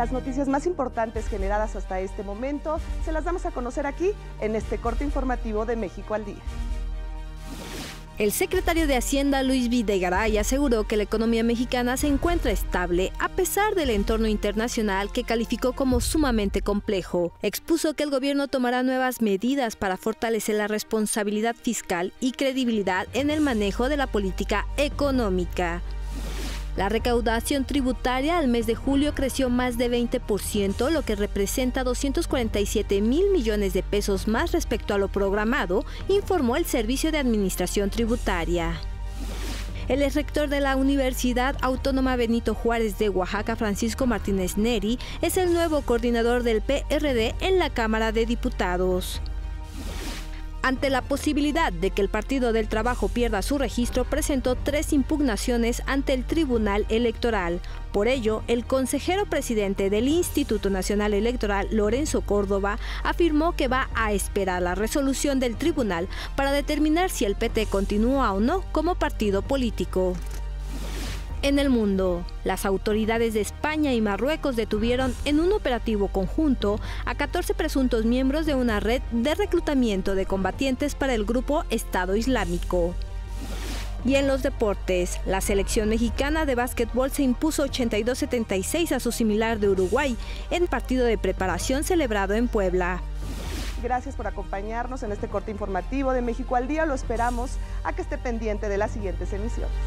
las noticias más importantes generadas hasta este momento se las damos a conocer aquí en este corte informativo de México al Día. El secretario de Hacienda, Luis Videgaray, aseguró que la economía mexicana se encuentra estable a pesar del entorno internacional que calificó como sumamente complejo. Expuso que el gobierno tomará nuevas medidas para fortalecer la responsabilidad fiscal y credibilidad en el manejo de la política económica. La recaudación tributaria al mes de julio creció más de 20%, lo que representa 247 mil millones de pesos más respecto a lo programado, informó el Servicio de Administración Tributaria. El exrector de la Universidad Autónoma Benito Juárez de Oaxaca, Francisco Martínez Neri, es el nuevo coordinador del PRD en la Cámara de Diputados. Ante la posibilidad de que el Partido del Trabajo pierda su registro, presentó 3 impugnaciones ante el Tribunal Electoral. Por ello, el consejero presidente del Instituto Nacional Electoral, Lorenzo Córdoba, afirmó que va a esperar la resolución del tribunal para determinar si el PT continúa o no como partido político. En el mundo, las autoridades de España y Marruecos detuvieron en un operativo conjunto a 14 presuntos miembros de una red de reclutamiento de combatientes para el grupo Estado Islámico. Y en los deportes, la selección mexicana de básquetbol se impuso 82-76 a su similar de Uruguay en partido de preparación celebrado en Puebla. Gracias por acompañarnos en este corte informativo de México al Día. Lo esperamos a que esté pendiente de las siguientes emisiones.